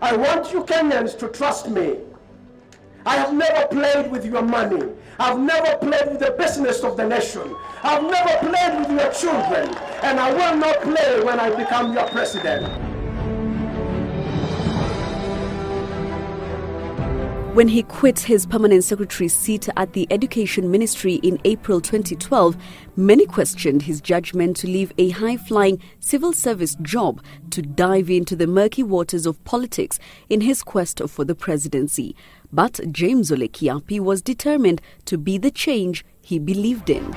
I want you Kenyans to trust me. I have never played with your money. I've never played with the business of the nation. I've never played with your children. And I will not play when I become your president. When he quit his permanent secretary seat at the Education Ministry in April 2012, many questioned his judgment to leave a high-flying civil service job to dive into the murky waters of politics in his quest for the presidency. But James Ole Kiyiapi was determined to be the change he believed in.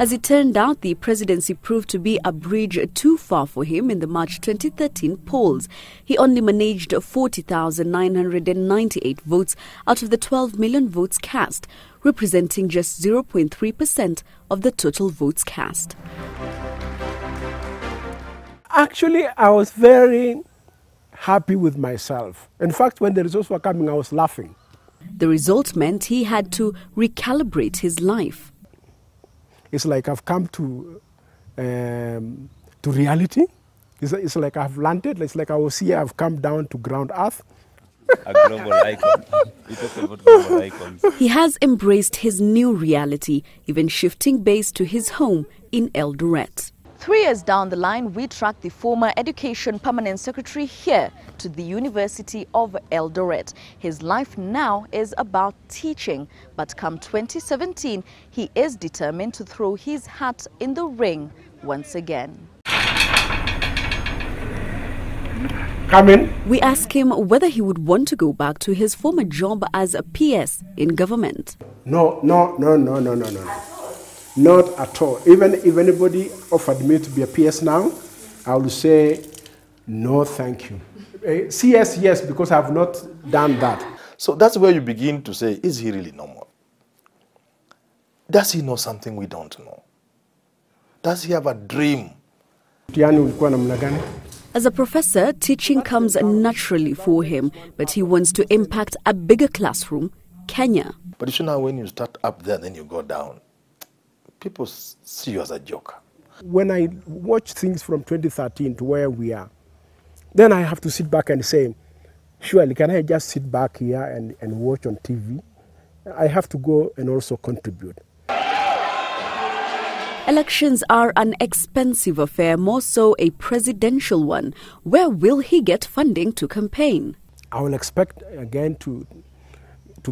As it turned out, the presidency proved to be a bridge too far for him in the March 2013 polls. He only managed 40,998 votes out of the 12 million votes cast, representing just 0.3% of the total votes cast. Actually, I was very happy with myself. In fact, when the results were coming, I was laughing. The result meant he had to recalibrate his life. It's like I've come to reality. It's like I've landed. It's like I was here. I've come down to ground earth. A global icon. We talked about global icons. He has embraced his new reality, even shifting base to his home in Eldoret. 3 years down the line, we tracked the former Education Permanent Secretary here to the University of Eldoret. His life now is about teaching, but come 2017, he is determined to throw his hat in the ring once again. Come in. We ask him whether he would want to go back to his former job as a PS in government. No. Not at all. Even if anybody offered me to be a PS now, I would say, no, thank you. CS, yes, because I've not done that. So that's where you begin to say, is he really normal? Does he know something we don't know? Does he have a dream? As a professor, teaching comes naturally for him, but he wants to impact a bigger classroom, Kenya. But you know, when you start up there, then you go down. People see you as a joker. When I watch things from 2013 to where we are, then I have to sit back and say, surely can I just sit back here and watch on TV? I have to go and also contribute. Elections are an expensive affair, more so a presidential one. Where will he get funding to campaign? I will expect again to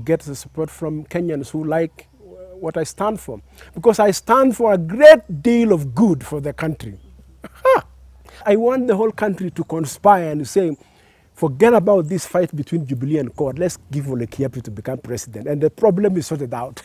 get the support from Kenyans who like what I stand for, because I stand for a great deal of good for the country. I want the whole country to conspire and say, forget about this fight between Jubilee and Cord, let's give Ole Kiyiapi to become president, and the problem is sorted out.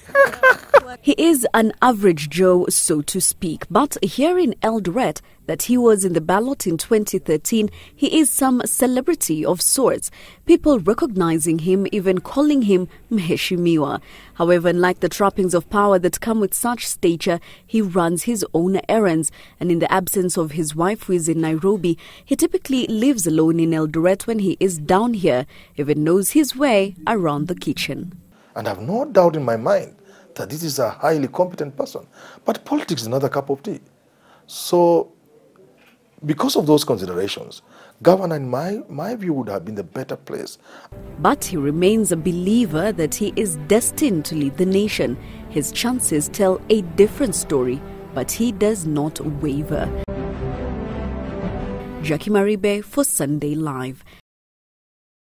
He is an average Joe, so to speak, but here in Eldoret, that he was in the ballot in 2013, he is some celebrity of sorts, people recognizing him, even calling him Mheshimiwa. However, unlike the trappings of power that come with such stature, he runs his own errands, and in the absence of his wife, who is in Nairobi, he typically lives alone in Eldoret when he is down here, even knows his way around the kitchen. And I have no doubt in my mind that this is a highly competent person. But politics is another cup of tea. So, because of those considerations, governor, in my view, would have been the better place. But he remains a believer that he is destined to lead the nation. His chances tell a different story, but he does not waver. Jackie Maribe for Sunday Live.